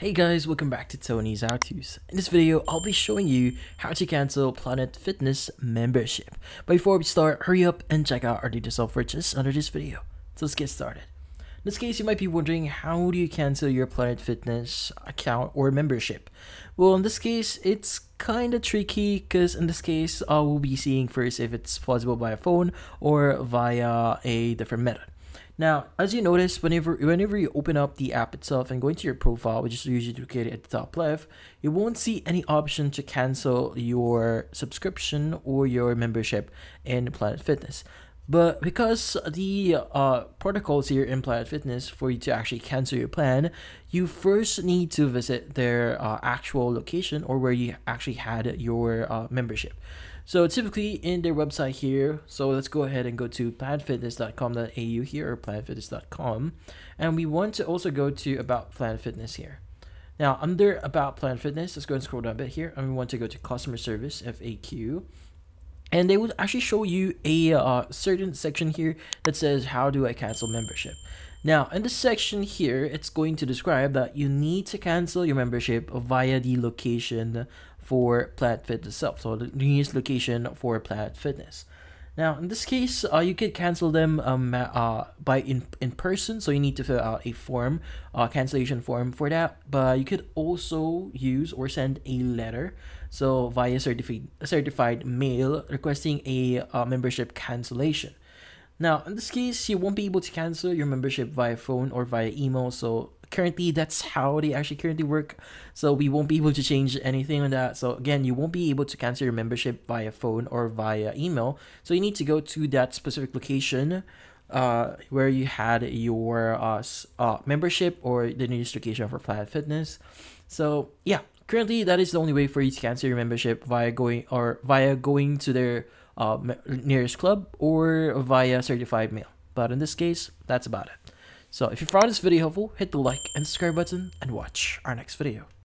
Hey guys, welcome back to Tony's HowTos. In this video, I'll be showing you how to cancel Planet Fitness membership. But before we start, hurry up and check out our details of riches under this video. So let's get started. In this case, you might be wondering, how do you cancel your Planet Fitness account or membership? Well, in this case, it's kind of tricky because in this case, I will be seeing first if it's possible by a phone or via a different method. Now, as you notice, whenever you open up the app itself and go into your profile, which is usually located at the top left, you won't see any option to cancel your subscription or your membership in Planet Fitness. But because the protocols here in Planet Fitness for you to actually cancel your plan, you first need to visit their actual location or where you actually had your membership. So typically in their website here, so let's go ahead and go to planetfitness.com.au here or planetfitness.com, and we want to also go to About Planet Fitness here. Now under About Planet Fitness, let's go and scroll down a bit here, and we want to go to Customer Service FAQ. And they will actually show you a certain section here that says, how do I cancel membership? Now, in this section here, it's going to describe that you need to cancel your membership via the location for Planet Fitness itself. So the nearest location for Planet Fitness. Now, in this case, you could cancel them by in person. So you need to fill out a form, cancellation form for that. But you could also use or send a letter. So via certified mail requesting a membership cancellation. Now, in this case, you won't be able to cancel your membership via phone or via email. So currently, that's how they actually currently work. So we won't be able to change anything on that. So again, you won't be able to cancel your membership via phone or via email. So you need to go to that specific location where you had your membership or the nearest location for Planet Fitness. So yeah, currently that is the only way for you to cancel your membership via going to their nearest club or via certified mail. But in this case, that's about it. So if you found this video helpful, hit the like and subscribe button and watch our next video.